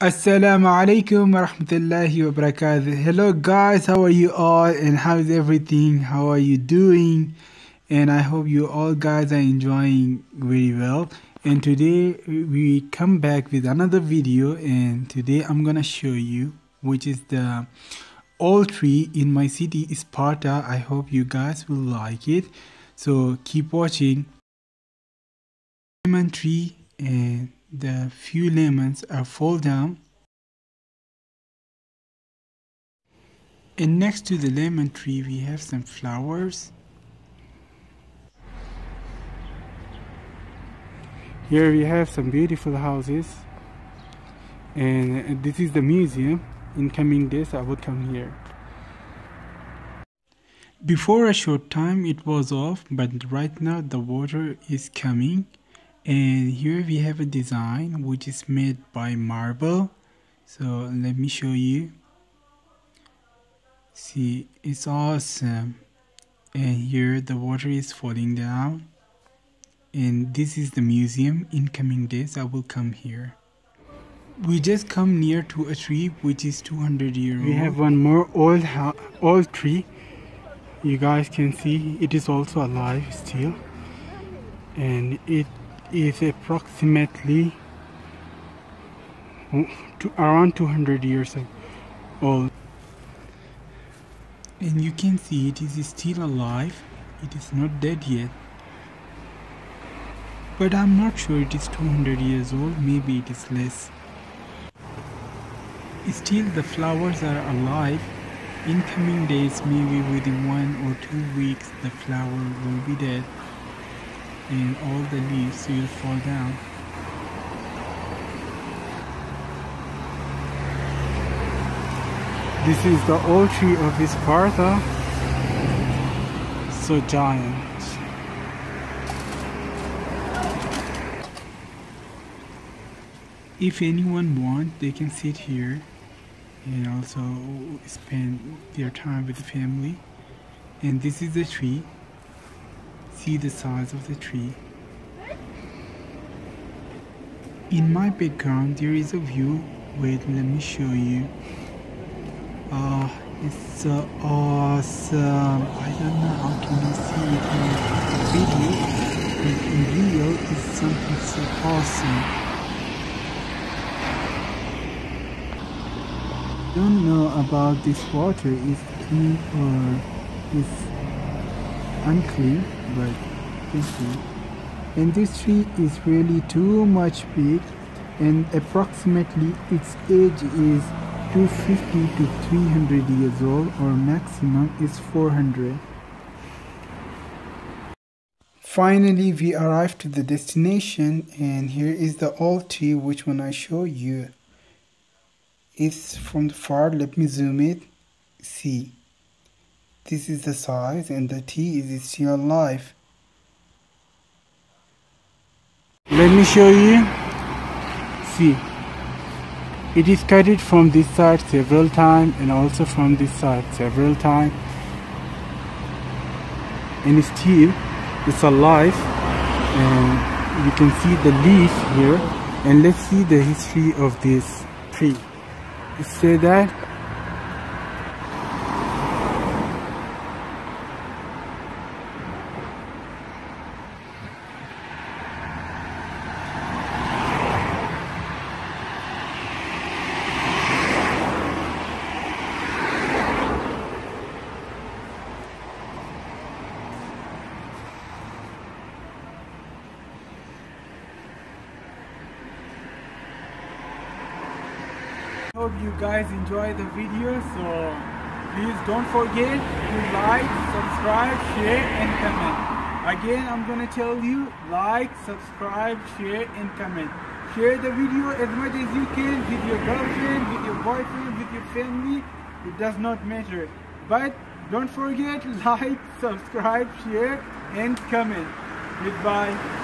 Assalamu alaikum warahmatullahi wabarakatuh. Hello guys, how are you all and how is everything? How are you doing? And I hope you all guys are enjoying very well. And today we come back with another video, and today I'm gonna show you which is the old tree in my city Isparta. I hope you guys will like it, so keep watching. Lemon tree, and the few lemons are fall down, and next to the lemon tree we have some flowers. Here we have some beautiful houses, and this is the museum. In coming days I would come here. Before a short time it was off, but right now the water is coming. And here we have a design which is made by marble, so let me show you. See, it's awesome. And here the water is falling down, and this is the museum. In coming days I will come here. We just come near to a tree which is 200 years old. We have one more old tree. You guys can see it is also alive still, and it is approximately around 200 years old, and you can see it is still alive. It is not dead yet, but I'm not sure it is 200 years old, maybe it is less. Still the flowers are alive. In coming days, maybe within 1 or 2 weeks, the flower will be dead and all the leaves will fall down. This is the old tree of Isparta, so giant. If anyone wants, they can sit here and also spend their time with the family. And this is the tree. See the size of the tree. In my background there is a view. Wait, let me show you. It's so awesome. I don't know how can you see it in the video, but in real it's something so awesome. Don't know about this water is clean or is unclean, but thank you. And this tree is really too much big, and approximately its age is 250 to 300 years old, or maximum is 400. Finally we arrived to the destination, and here is the old tree which one I show you. It's from the far. Let me zoom it. See, this is the size, and the tree is still alive. Let me show you. See, it is cut it from this side several times, and also from this side several times, and still it's alive. And you can see the leaf here. And let's see the history of this tree. It says that hope you guys enjoy the video, so please don't forget to like, subscribe, share and comment. Again, I'm gonna tell you, like, subscribe, share and comment. Share the video as much as you can with your girlfriend, with your boyfriend, with your family. It does not matter, but don't forget, like, subscribe, share and comment. Goodbye.